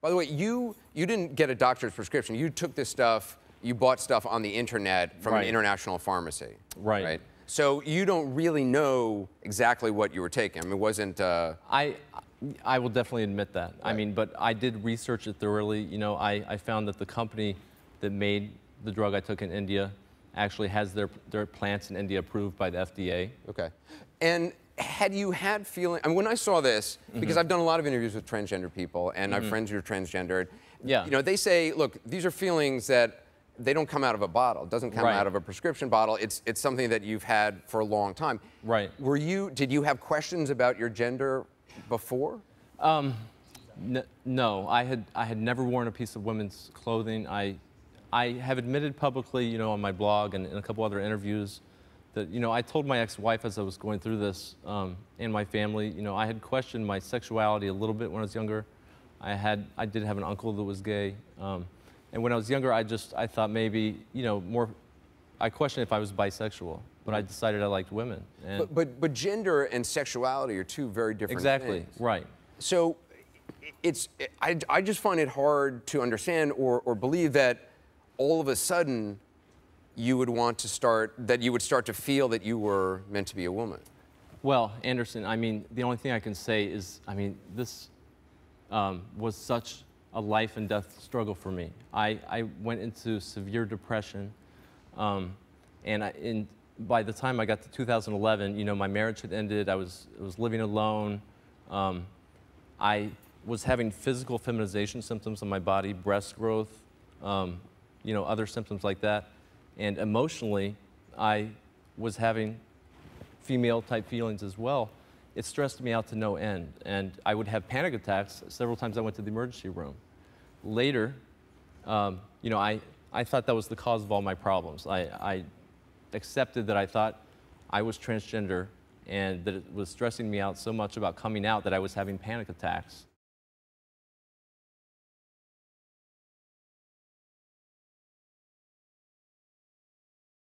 By the way, you didn't get a doctor's prescription. You took this stuff, you bought stuff on the internet from an international pharmacy. Right. So you don't really know exactly what you were taking. I mean, it wasn't... I will definitely admit that. Right. I mean, but I did research it thoroughly. You know, I found that the company that made the drug I took in India actually has their plants in India approved by the FDA. Okay. And had you had feeling... I mean, when I saw this, because I've done a lot of interviews with transgender people, and I have friends who are transgendered. Yeah. You know, they say, look, these are feelings that... They don't come out of a bottle. It doesn't come out of a prescription bottle. It's something that you've had for a long time. Right. Were you? Did you have questions about your gender before? No. I had never worn a piece of women's clothing. I have admitted publicly, you know, on my blog and in a couple other interviews, that you know I told my ex-wife as I was going through this and my family, you know, I had questioned my sexuality a little bit when I was younger. I did have an uncle that was gay. And when I was younger, I thought maybe, you know, I questioned if I was bisexual, but I decided I liked women. And but gender and sexuality are two very different things. Exactly, right. So I just find it hard to understand or believe that all of a sudden you would want to start, that you would start to feel that you were meant to be a woman. Well, Anderson, I mean, the only thing I can say is, I mean, this was such a life and death struggle for me. I went into severe depression, and by the time I got to 2011, you know, my marriage had ended. I was living alone. I was having physical feminization symptoms on my body, breast growth, you know, other symptoms like that, and emotionally, I was having female-type feelings as well. It stressed me out to no end, and I would have panic attacks. Several times I went to the emergency room. Later, you know, I thought that was the cause of all my problems. I accepted that I thought I was transgender and that it was stressing me out so much about coming out that I was having panic attacks.